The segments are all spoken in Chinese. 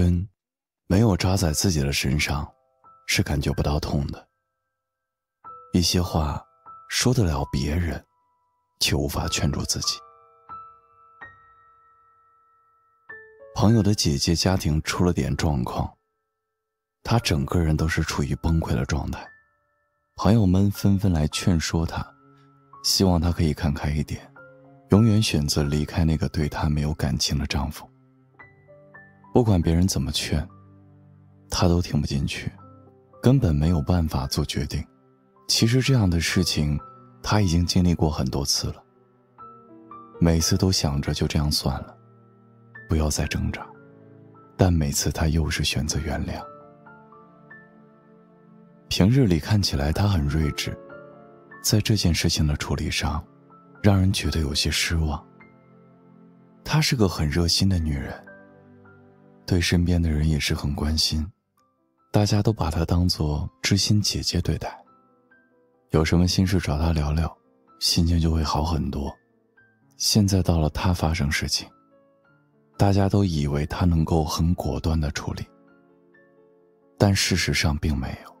针没有扎在自己的身上，是感觉不到痛的。一些话说得了别人，却无法劝住自己。朋友的姐姐家庭出了点状况，她整个人都是处于崩溃的状态。朋友们纷纷来劝说她，希望她可以看开一点，永远选择离开那个对她没有感情的丈夫。不管别人怎么劝，她都听不进去，根本没有办法做决定。其实这样的事情她已经经历过很多次了，每次都想着就这样算了，不要再挣扎，但每次她又是选择原谅。平日里看起来她很睿智，在这件事情的处理上让人觉得有些失望。她是个很热心的女人，对身边的人也是很关心，大家都把她当作知心姐姐对待，有什么心事找她聊聊，心情就会好很多。现在到了她发生事情，大家都以为她能够很果断地处理，但事实上并没有。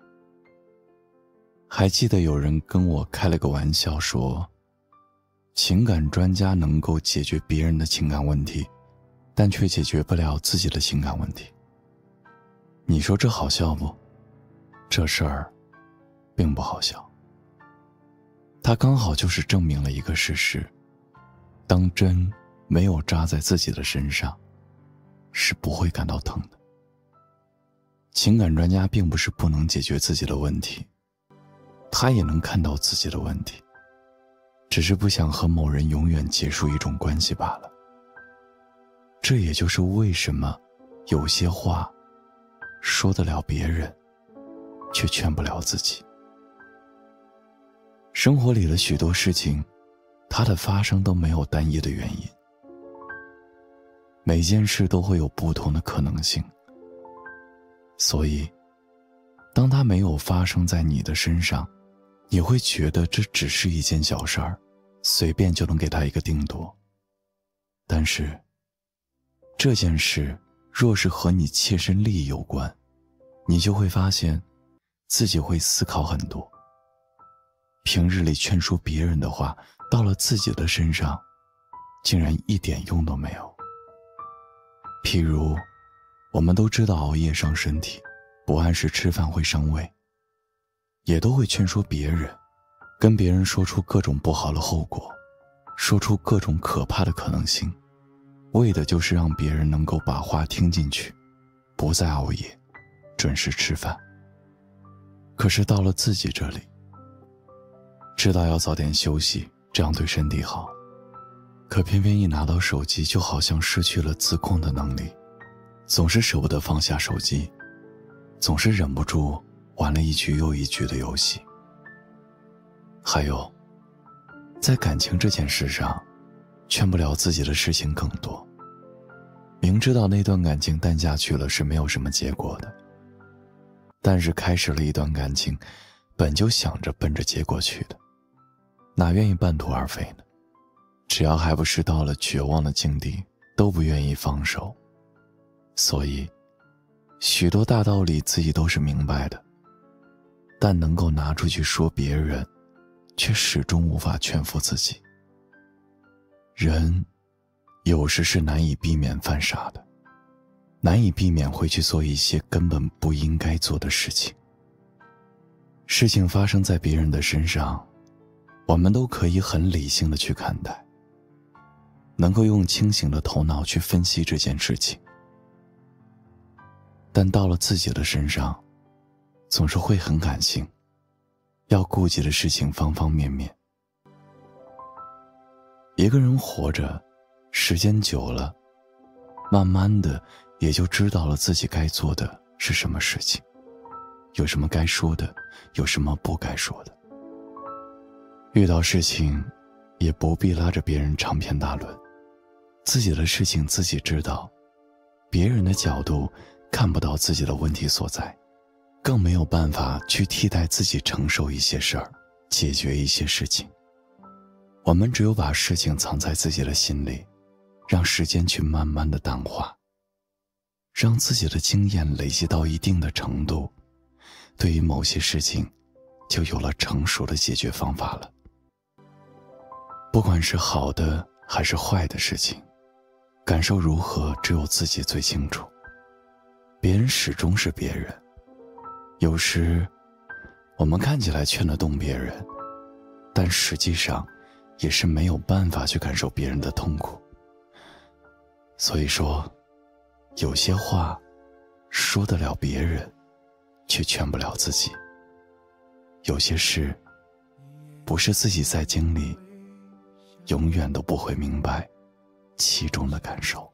还记得有人跟我开了个玩笑说，情感专家能够解决别人的情感问题，但却解决不了自己的情感问题。你说这好笑不？这事儿并不好笑。它刚好就是证明了一个事实，当针没有扎在自己的身上，是不会感到疼的。情感专家并不是不能解决自己的问题，他也能看到自己的问题，只是不想和某人永远结束一种关系罢了。这也就是为什么有些话说得了别人，却劝不了自己。生活里的许多事情，它的发生都没有单一的原因，每件事都会有不同的可能性。所以当它没有发生在你的身上，你会觉得这只是一件小事儿，随便就能给它一个定夺。但是这件事若是和你切身利益有关，你就会发现自己会思考很多。平日里劝说别人的话，到了自己的身上竟然一点用都没有。譬如我们都知道熬夜伤身体，不按时吃饭会伤胃，也都会劝说别人，跟别人说出各种不好的后果，说出各种可怕的可能性，为的就是让别人能够把话听进去，不再熬夜，准时吃饭。可是到了自己这里，知道要早点休息，这样对身体好，可偏偏一拿到手机，就好像失去了自控的能力，总是舍不得放下手机，总是忍不住玩了一局又一局的游戏。还有，在感情这件事上，劝不了自己的事情更多。明知道那段感情淡下去了是没有什么结果的，但是开始了一段感情，本就想着奔着结果去的，哪愿意半途而废呢？只要还不是到了绝望的境地，都不愿意放手。所以许多大道理自己都是明白的，但能够拿出去说别人，却始终无法劝服自己。人有时是难以避免犯傻的，难以避免会去做一些根本不应该做的事情。事情发生在别人的身上，我们都可以很理性的去看待，能够用清醒的头脑去分析这件事情。但到了自己的身上，总是会很感性，要顾及的事情方方面面。一个人活着，时间久了，慢慢的也就知道了自己该做的是什么事情，有什么该说的，有什么不该说的。遇到事情，也不必拉着别人长篇大论，自己的事情自己知道，别人的角度看不到自己的问题所在，更没有办法去替代自己承受一些事儿，解决一些事情。我们只有把事情藏在自己的心里，让时间去慢慢的淡化，让自己的经验累积到一定的程度，对于某些事情就有了成熟的解决方法了。不管是好的还是坏的事情，感受如何只有自己最清楚，别人始终是别人。有时我们看起来劝得动别人，但实际上也是没有办法去感受别人的痛苦。所以说有些话说得了别人，却劝不了自己。有些事不是自己在经历，永远都不会明白其中的感受。